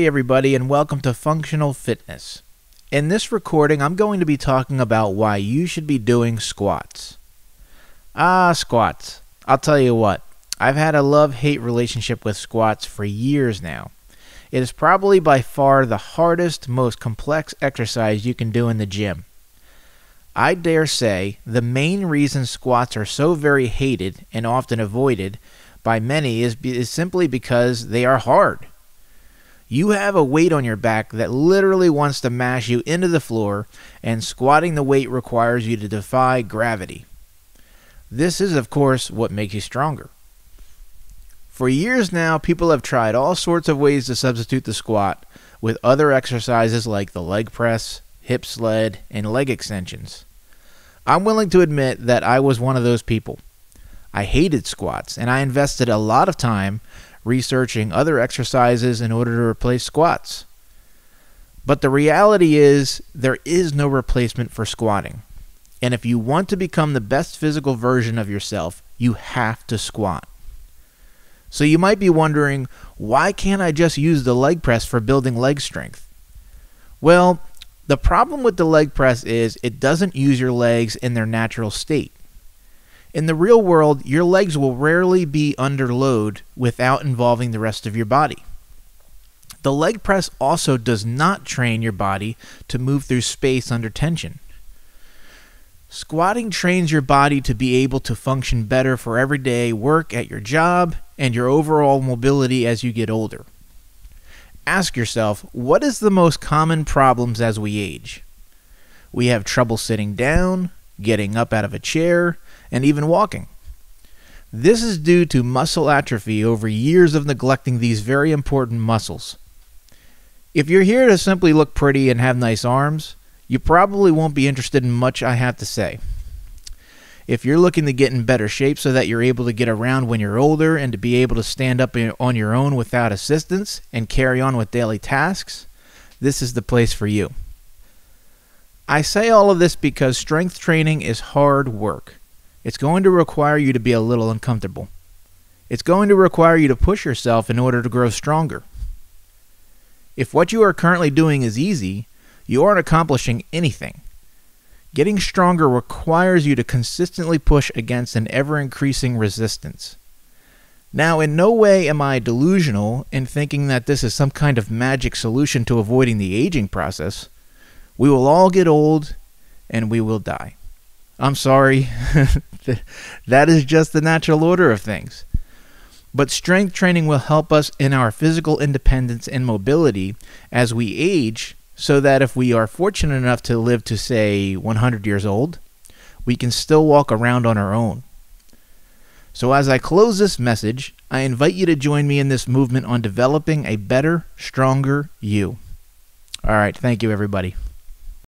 Hey everybody, and welcome to Functional Fitness. In this recording, I'm going to be talking about why you should be doing squats. Squats. I'll tell you what, I've had a love-hate relationship with squats for years now. It is probably by far the hardest, most complex exercise you can do in the gym. I dare say the main reason squats are so very hated and often avoided by many is simply because they are hard. You have a weight on your back that literally wants to mash you into the floor, and squatting the weight requires you to defy gravity. This is, of course, what makes you stronger. For years now, people have tried all sorts of ways to substitute the squat with other exercises like the leg press, hip sled, and leg extensions. I'm willing to admit that I was one of those people. I hated squats, and I invested a lot of time researching other exercises in order to replace squats. But the reality is, there is no replacement for squatting. And if you want to become the best physical version of yourself, you have to squat. So you might be wondering, why can't I just use the leg press for building leg strength? Well, the problem with the leg press is it doesn't use your legs in their natural state. In the real world, your legs will rarely be under load without involving the rest of your body. The leg press also does not train your body to move through space under tension. Squatting trains your body to be able to function better for everyday work at your job and your overall mobility as you get older. Ask yourself, what is the most common problems as we age? We have trouble sitting down, getting up out of a chair, and even walking. This is due to muscle atrophy over years of neglecting these very important muscles. If you're here to simply look pretty and have nice arms, you probably won't be interested in much I have to say. If you're looking to get in better shape so that you're able to get around when you're older and to be able to stand up on your own without assistance and carry on with daily tasks, this is the place for you. I say all of this because strength training is hard work. It's going to require you to be a little uncomfortable. It's going to require you to push yourself in order to grow stronger. If what you are currently doing is easy, you aren't accomplishing anything. Getting stronger requires you to consistently push against an ever-increasing resistance. Now, in no way am I delusional in thinking that this is some kind of magic solution to avoiding the aging process. We will all get old, and we will die. I'm sorry, that is just the natural order of things. But strength training will help us in our physical independence and mobility as we age, so that if we are fortunate enough to live to, say, 100 years old, we can still walk around on our own. So as I close this message, I invite you to join me in this movement on developing a better, stronger you. All right, thank you, everybody.